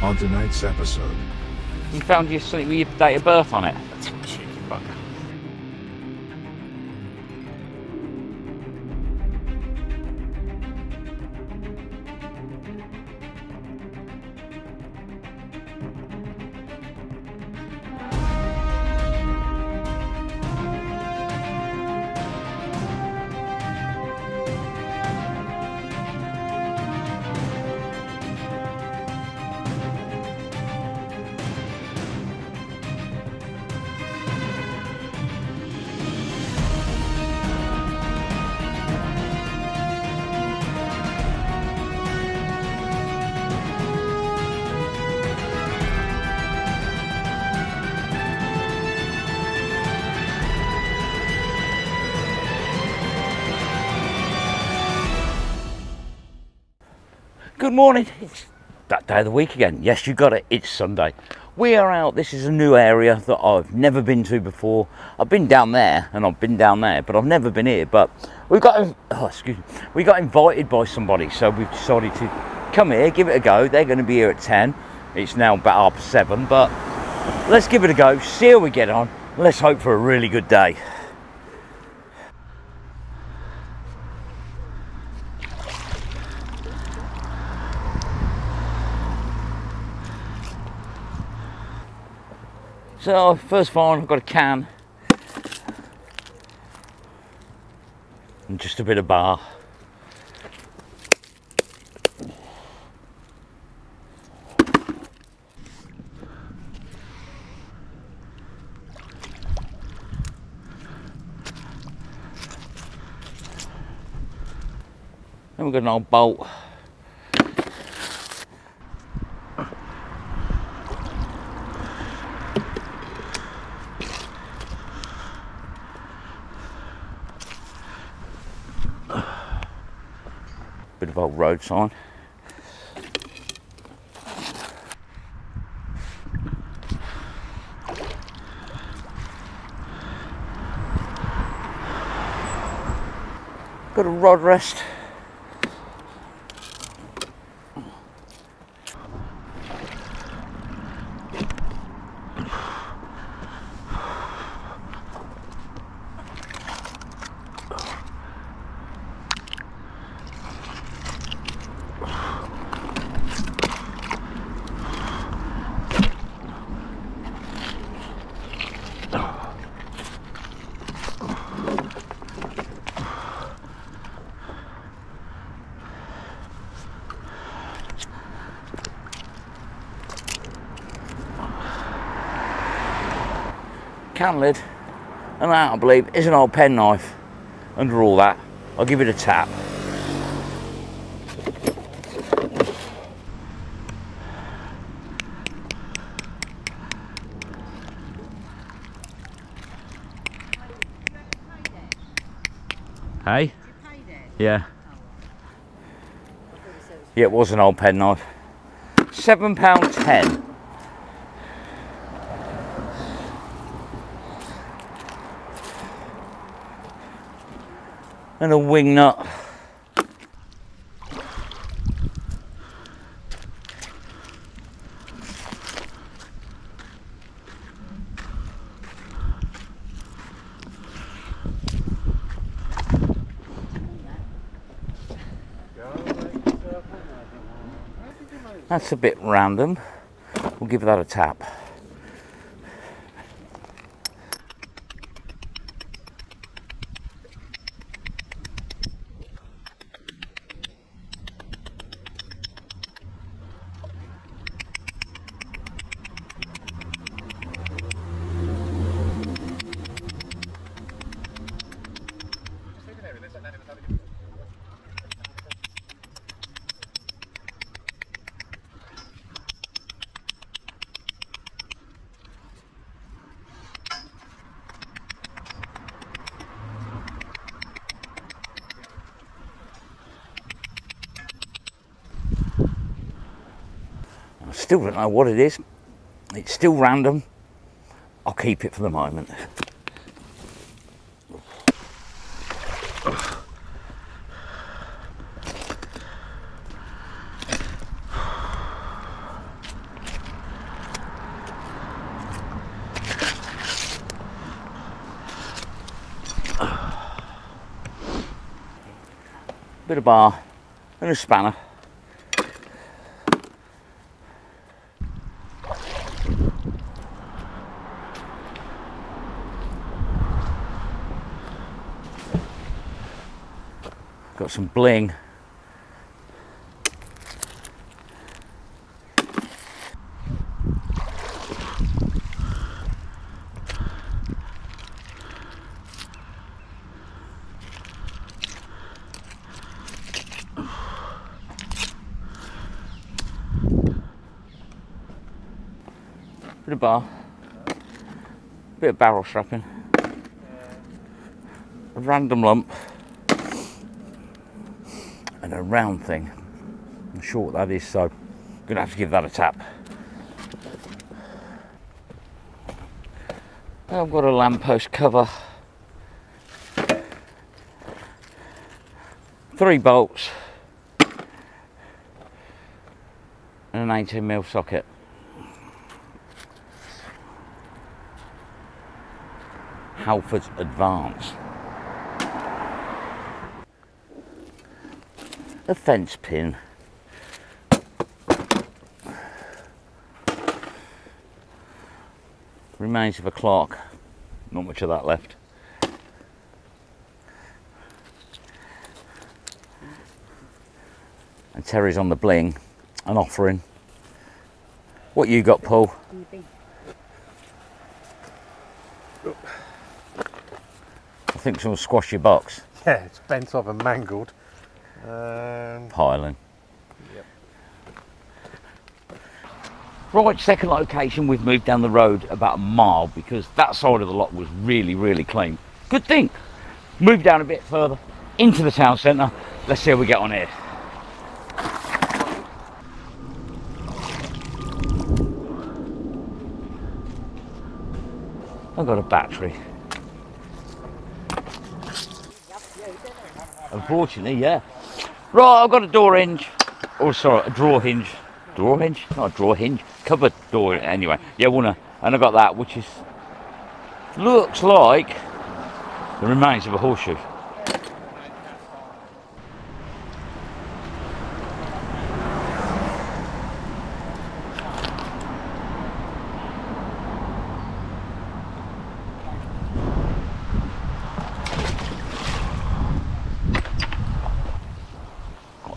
On tonight's episode, you found your sleep with your date of birth on it. That's a cheeky bugger. Good morning, it's that day of the week again. Yes, you got it, it's Sunday. We are out, this is a new area that I've never been to before. I've been down there and I've been down there, but I've never been here. But we got invited by somebody, so we've decided to come here, give it a go. They're going to be here at 10. It's now about 7, but let's give it a go, see how we get on. Let's hope for a really good day. So first find, I've got a can and just a bit of bar. Then we've got an old bolt. Bit of old road sign. Got a rod rest. Can lid, and that I believe is an old penknife. Under all that, I'll give it a tap. Hey? Yeah. Yeah, it was an old penknife. £7.10. And a wing nut. That's a bit random. We'll give that a tap. Still don't know what it is. It's still random. I'll keep it for the moment. bit of bar and a spanner. Got some bling. Bit of bar, bit of barrel strapping, a random lump, and a round thing. I'm sure what that is, so I'm gonna have to give that a tap. Now I've got a lamppost cover, 3 bolts, and an 18mm socket. Halfords Advance. A fence pin. Remains of a clock. Not much of that left. And Terry's on the bling. An offering. What you got, Paul? I think someone squashed your box. Yeah, it's bent up and mangled. Piling. Yep. Right, second location, we've moved down the road about a mile because that side of the lot was really, really clean. Good thing. Move down a bit further into the town centre. Let's see how we get on here. I've got a battery. Unfortunately, yeah. Right, I've got a door hinge. Oh, sorry, a drawer hinge. Drawer hinge? Not a drawer hinge. Cupboard door, anyway. Yeah, wanna. And I've got that, which is... looks like the remains of a horseshoe.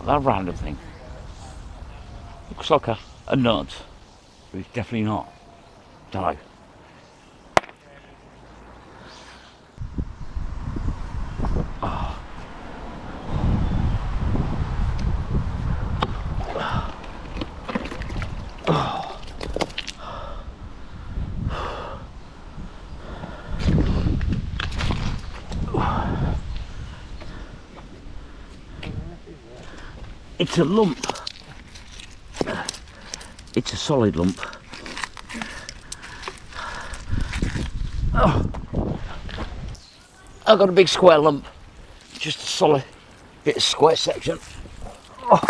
That random thing looks like a nut, but it's definitely not. Don't know. Oh. Oh. It's a lump. It's a solid lump. Oh. I've got a big square lump. Just a solid bit of square section. Oh.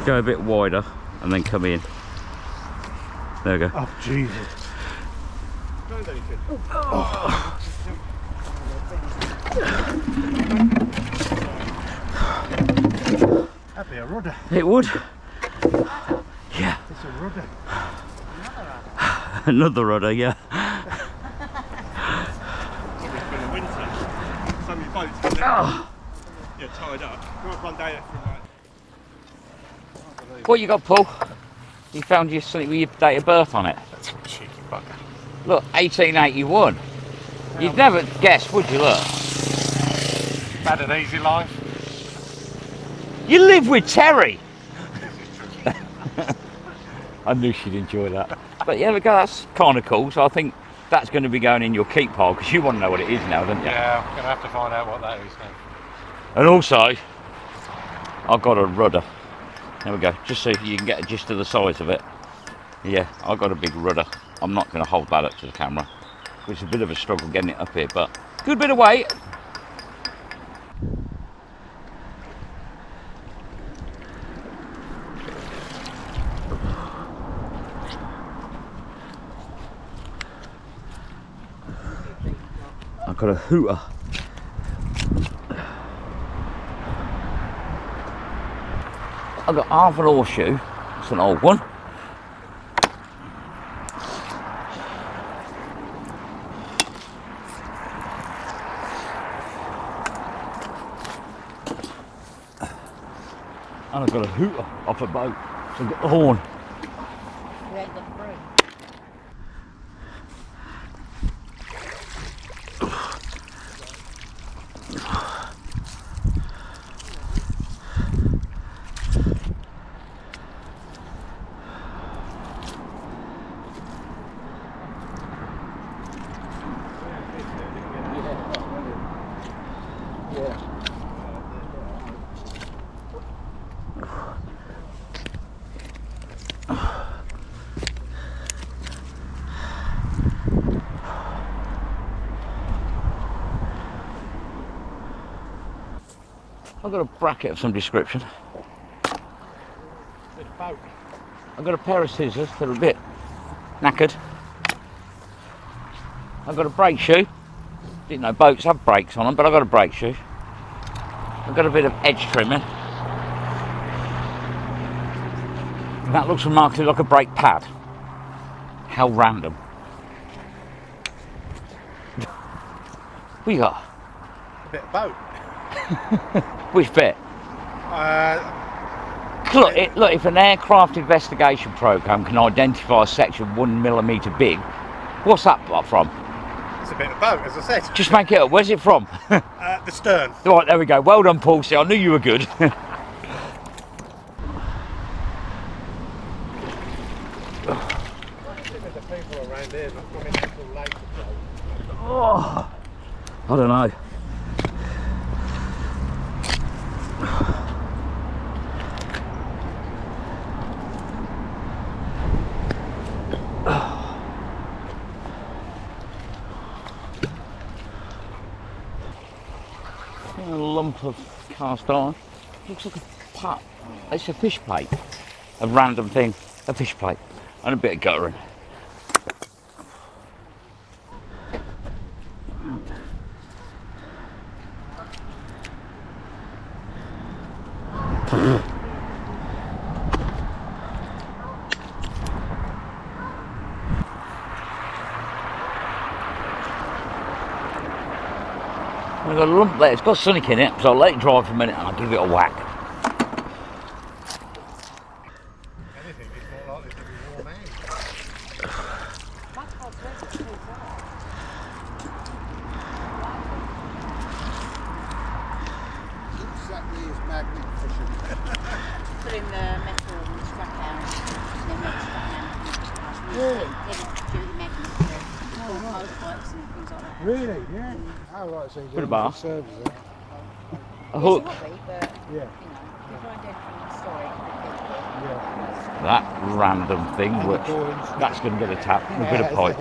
I'd go a bit wider and then come in. There we go. Oh, Jesus. Oh. That'd be a rudder. It would. Yeah. It's a rudder. Another rudder, yeah. Probably been a winter. So many boats. Oh. Yeah, tied up. One day after night. What you got, Paul? You found your sleep with your date of birth on it. That's a cheeky bugger. Look, 1881. You'd never guess, would you, look? Had an easy life. You live with Terry! I knew she'd enjoy that. But yeah, look, that's kind of cool, so I think that's going to be going in your keep pile, because you want to know what it is now, don't you? Yeah, I'm going to have to find out what that is now. And also, I've got a rudder. There we go, just so you can get a gist of the size of it. Yeah, I've got a big rudder. I'm not going to hold that up to the camera. It's a bit of a struggle getting it up here, but good bit of weight. I've got a hooter. I've got half an horseshoe. It's an old one. And I've got a hooter off a boat. So I've got the horn. I've got a bracket of some description. I've got a pair of scissors that are a bit knackered. I've got a brake shoe. Didn't know boats have brakes on them, but I've got a brake shoe. I've got a bit of edge trimming. And that looks remarkably like a brake pad. How random. What you got? A bit of boat. Which bit? Look, if an aircraft investigation programme can identify a section 1 millimetre big, what's that from? It's a bit of boat, as I said. Just make it up. Where's it from? The stern. Right, there we go. Well done, Paul. See, I knew you were good. Oh, I don't know. A lump of cast iron. Looks like a pot. It's a fish plate. A random thing. A fish plate. And a bit of guttering. I've got a lump there, it's got Sonic in it, so I'll let it dry for a minute and I'll give it a whack. Anything is more likely to be warm out. Put in the metal and strap out. Really? Really? Yeah. Oh, right, so put a bar. A hook. Yeah. That random thing, which that's going to get a tap with a bit of pipe.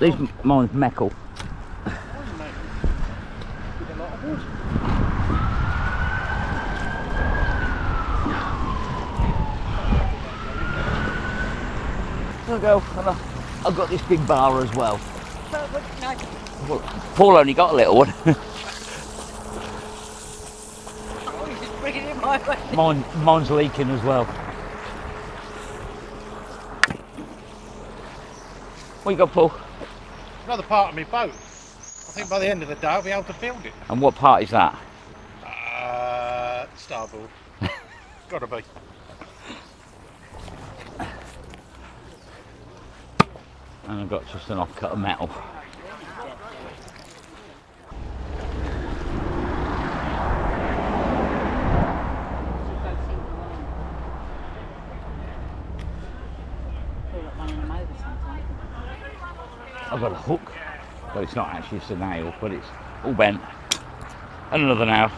These mine's meckle. There we go. I've got this big bar as well. Well, Paul only got a little one. Oh, you just bring it in my way. Mine's leaking as well. What you got, Paul? Another part of my boat. I think by the end of the day I'll be able to field it. And what part is that? Starboard. Gotta be. And I've got just an offcut of metal. I've got a hook, though it's not actually, it's a nail, but it's all bent. And another nail.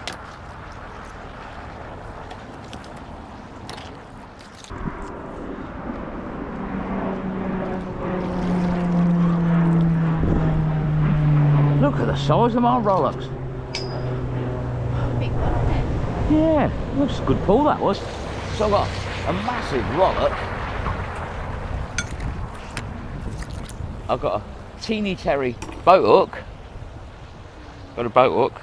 Look at the size of my Rolex. Big one, isn't it? Yeah, that's a good pull that was. So I got a massive Rolex. I've got a teeny terry boat hook. Got a boat hook.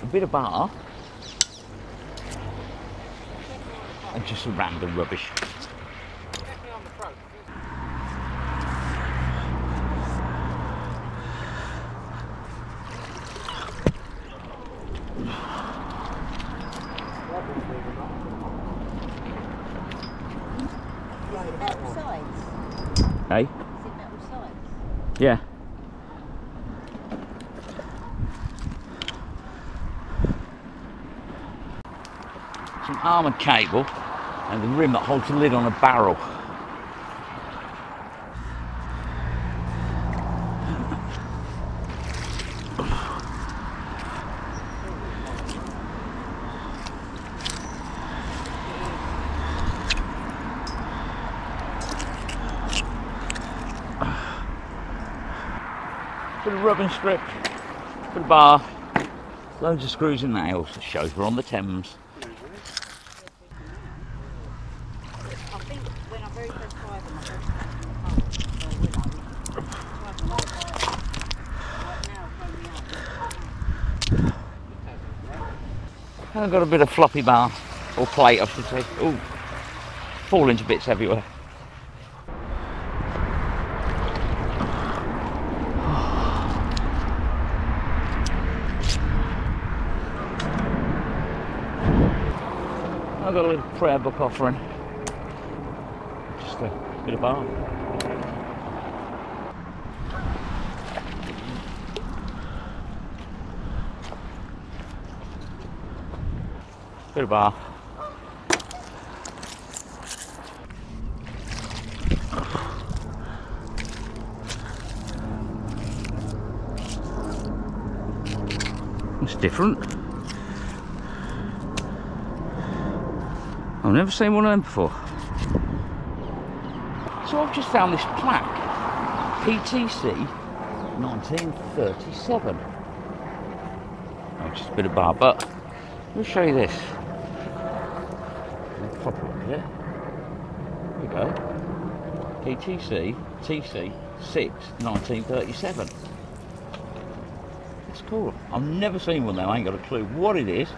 A bit of bar. And just some random rubbish. Hey? Is it metal sides? Yeah. Some armoured cable and the rim that holds the lid on a barrel. Bit of rubbing strip, bit of bar, loads of screws and nails. It shows we're on the Thames. I think when I very first drive them, I first got them. I've got a bit of floppy bar, or plate I should say. Ooh, falling to bits everywhere. I've got a little prayer book offering, just a bit of bar. Bit of bar. It's different. I've never seen one of them before. So I've just found this plaque, PTC 1937. Oh, just a bit of bar, but we'll show you this. Pop it up here. There we go. PTC TC 6 1937. That's cool. I've never seen one though, I ain't got a clue what it is.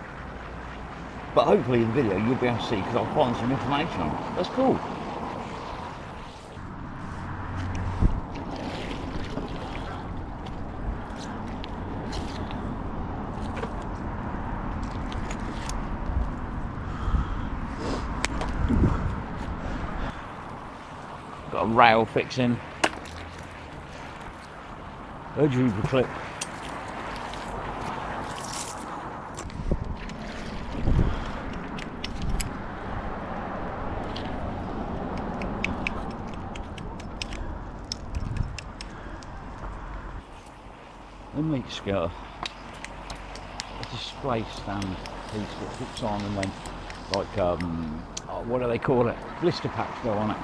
But hopefully in the video you'll be able to see because I'll find some information on it. That's cool. Got a rail fixing. A jumper clip. The meat skirt, a display stand piece that hooks on and then, like, oh, what do they call it? Blister packs go on it.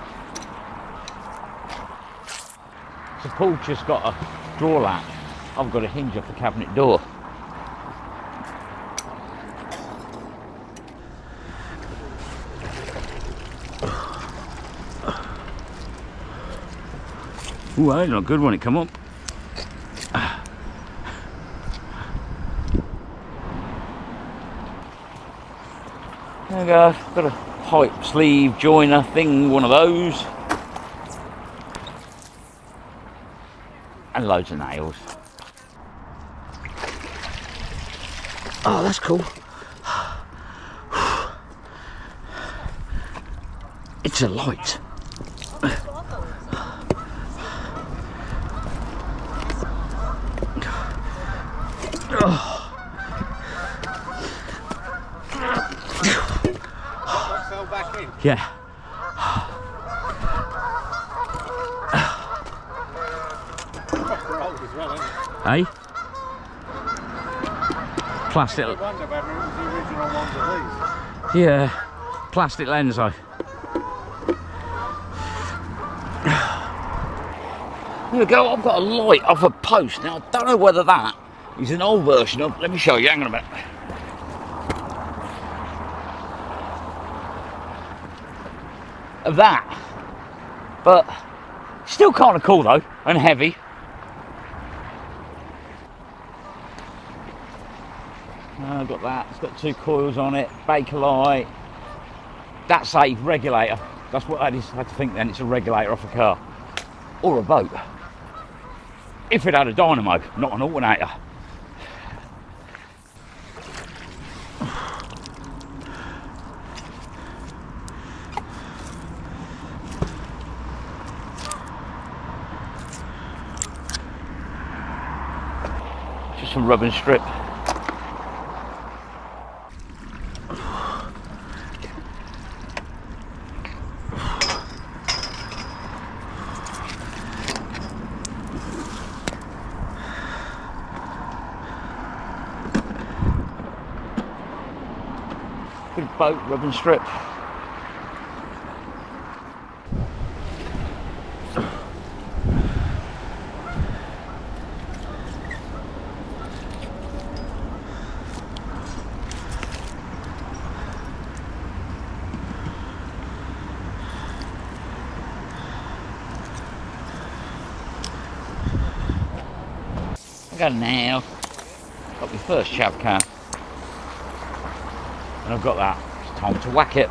So Paul just got a draw latch. I've got a hinge off the cabinet door. Ooh, that ain't not good when it come up. There we go, got a pipe sleeve joiner thing, one of those. And loads of nails. Oh, that's cool. It's a light. Oh. Yeah. Hey? Plastic. No wonder whether it was the original ones of these. Yeah. Plastic lens though. There we go, I've got a light off a post. Now, I don't know whether that is an old version of... Let me show you, hang on a minute. Of that, but still kind of cool though, and heavy. I've got that, it's got two coils on it, Bakelite. That's a regulator, that's what I just had to think then, it's a regulator off a car or a boat. If it had a dynamo, not an alternator. Just some rubbing strip. Good boat, rubbing strip. Got now. Got my first chav cam, and I've got that. It's time to whack it.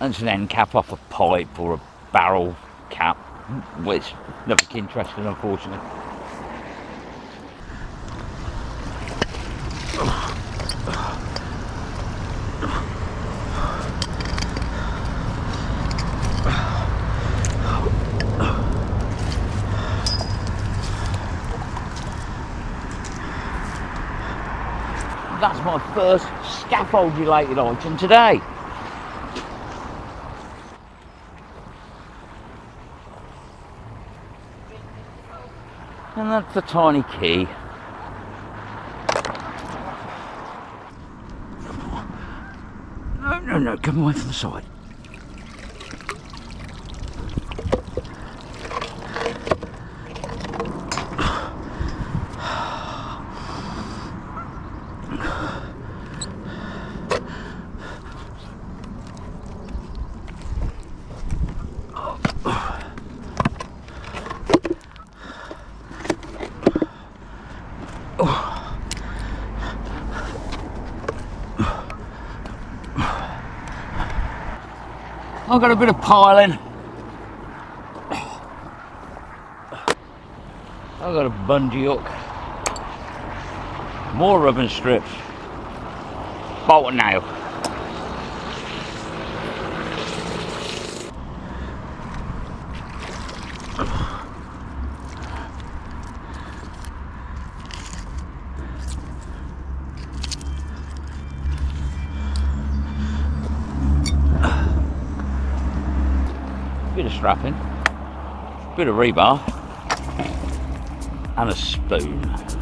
That's an end cap off a pipe or a barrel cap, which nothing interesting, unfortunately. That's my first scaffold related item today. And that's a tiny key. No, no, no, come away from the side. I've got a bit of piling. I've got a bungee hook. More ribbon strips. Bolt and nail. Bit of strapping, bit of rebar, and a spoon.